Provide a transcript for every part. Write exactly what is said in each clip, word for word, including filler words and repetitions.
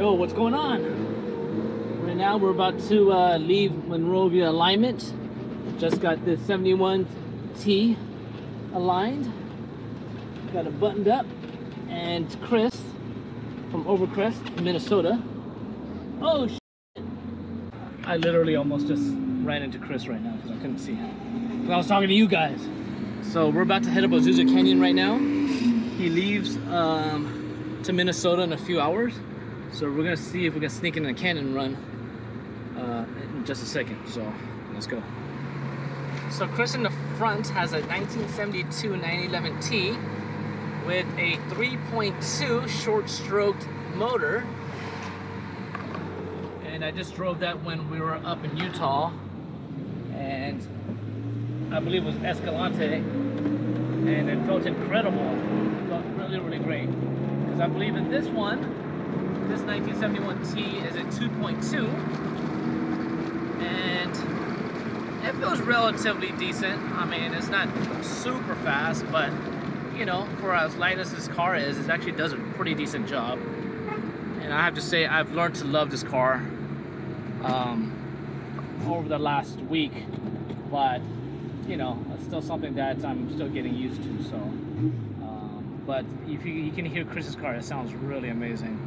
Yo, what's going on? Right now we're about to uh, leave Monrovia alignment. Just got this seventy-one T aligned. Got it buttoned up. And Chris from Overcrest, Minnesota. Oh shit! I literally almost just ran into Chris right now because I couldn't see him. Because I was talking to you guys. So we're about to head up Azusa Canyon right now. He leaves um, to Minnesota in a few hours. So we're gonna see if we can sneak in a canyon run uh, in just a second. So let's go. So Chris in the front has a nineteen seventy-two nine eleven T with a three point two short stroked motor. And I just drove that when we were up in Utah. And I believe it was Escalante, and it felt incredible. It felt really, really great. Because I believe in this one, this nineteen seventy-one T is a two point two, and it feels relatively decent. I mean, it's not super fast, but you know, for as light as this car is, it actually does a pretty decent job. And I have to say, I've learned to love this car um, over the last week, but you know, it's still something that I'm still getting used to. So, um, but if you, you can hear Chris's car, it sounds really amazing.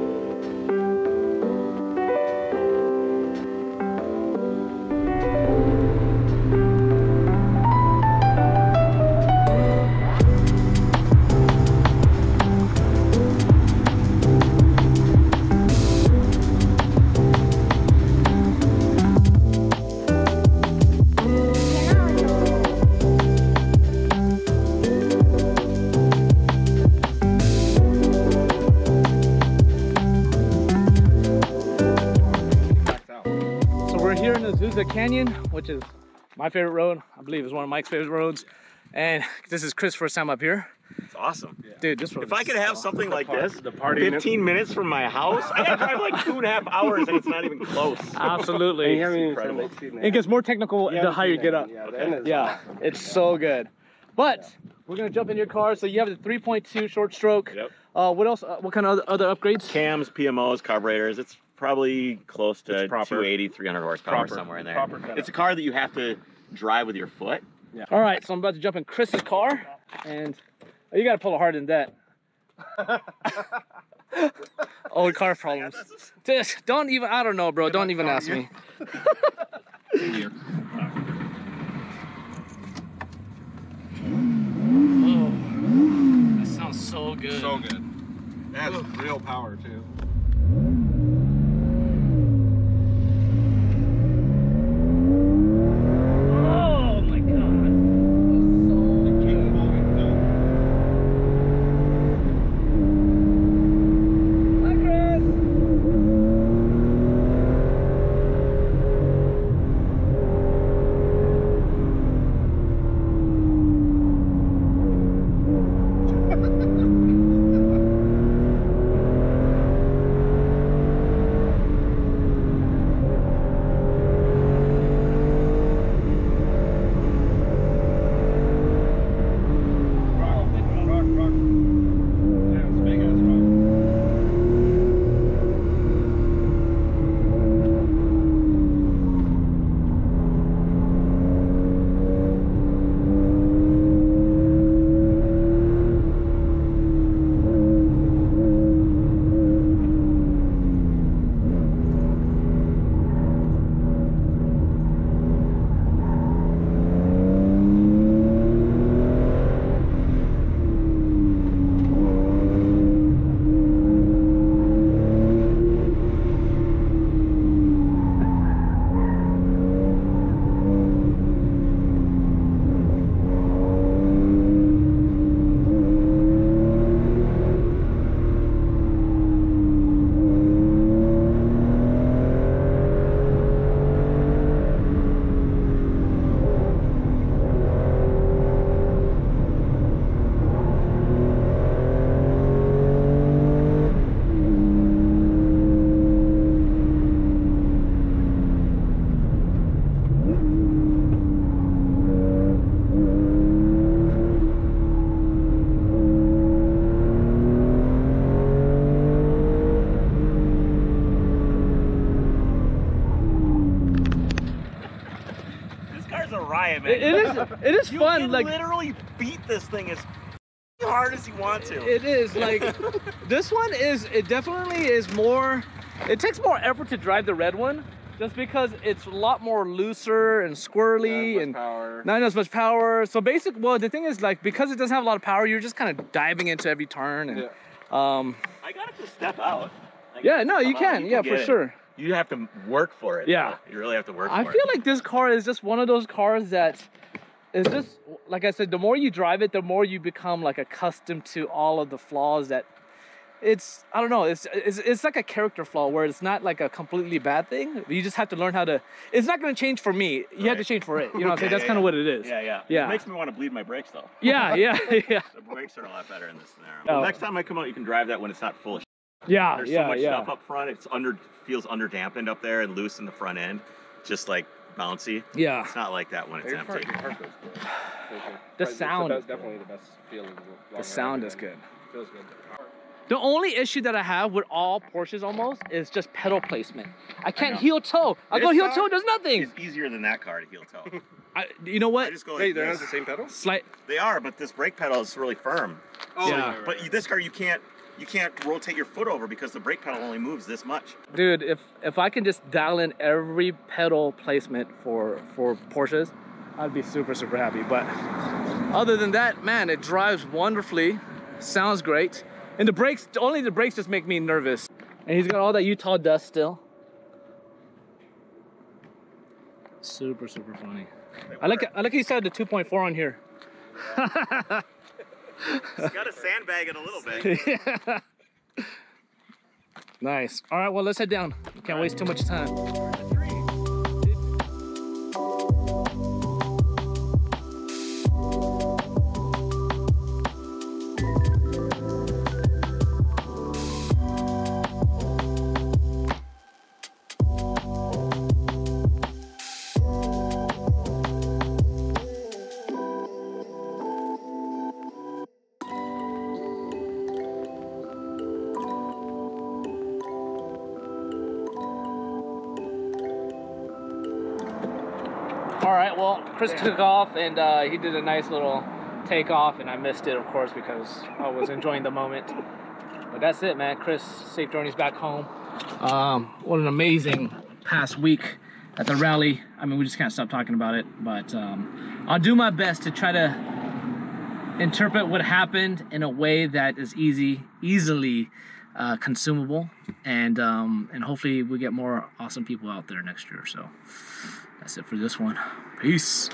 Azusa Canyon, which is my favorite road. I believe is one of Mike's favorite roads. And this is Chris' first time up here. It's awesome. Yeah. Dude, this road If I could have something like this, the party fifteen minutes from my house, I gotta drive like two and a half hours and it's not even close. Absolutely. Incredible. It gets more technical yeah, the higher you get up. Yeah, okay. yeah awesome. It's yeah. so good. But yeah. we're gonna jump in your car. So you have the three point two short stroke. Yep. Uh, what else? Uh, what kind of other, other upgrades? Cams, P M Os, carburetors. It's probably close to two eighty, three hundred horsepower, proper. somewhere in there. It's a car that you have to drive with your foot. Yeah. All right, so I'm about to jump in Chris's car, and oh, you got to pull it harder than that. Old car problems. Just don't even. I don't know, bro. Don't, don't even ask you. me. Whoa. That sounds so good. So good. That's real power too. trying, man. It, it is. It is you fun. You can like, literally beat this thing as hard as you want to. It is like this one is. It definitely is more. It takes more effort to drive the red one, just because it's a lot more looser and squirrely not and power. not as much power. So basic. Well, the thing is, like, because it doesn't have a lot of power, you're just kind of diving into every turn. And, yeah. Um. I got to step out. Like, yeah. No, you can. Out, you yeah, can for it. sure. You have to work for it. Yeah. Though. You really have to work I for it. I feel like this car is just one of those cars that is just, like I said, the more you drive it, the more you become like accustomed to all of the flaws that it's, I don't know, it's, it's, it's like a character flaw where it's not like a completely bad thing. You just have to learn how to, it's not going to change for me. You right. have to change for it. You know, okay, that's yeah, kind of yeah. what it is. Yeah, yeah. Yeah. It makes me want to bleed my brakes though. Yeah, yeah, yeah. The brakes are a lot better in this scenario. Oh. Well, next time I come out, you can drive that when it's not full of shit. Yeah, There's yeah, so much yeah. stuff up front. It's under feels under dampened up there and loose in the front end, just like bouncy. Yeah, it's not like that when it's empty. The sound. That's definitely the best feeling. The sound is good. Feels good. The only issue that I have with all Porsches almost is just pedal placement. I can't I heel toe. I go heel toe, does nothing. It's easier than that car to heel toe. I, you know what? I just go like hey, they're not the same pedal. Slight. They are, but this brake pedal is really firm. Oh, yeah. Right, right, but right. this car you can't. You can't rotate your foot over because the brake pedal only moves this much. Dude, if if I can just dial in every pedal placement for for Porsches, I'd be super super happy. But other than that, man, it drives wonderfully, sounds great, and the brakes only the brakes just make me nervous. And he's got all that Utah dust still. Super super funny. I like I like how you said the two point four on here. It's got to sandbag it a little bit. Yeah. Nice. All right, well, let's head down. Can't waste too much time. All right, well, Chris took off and uh, he did a nice little takeoff, and I missed it, of course, because I was enjoying the moment. But that's it, man. Chris, safe journeys back home. Um, what an amazing past week at the rally. I mean, we just can't stop talking about it, but um, I'll do my best to try to interpret what happened in a way that is easy, easily uh, consumable, and, um, and hopefully we get more awesome people out there next year, so. That's it for this one. Peace.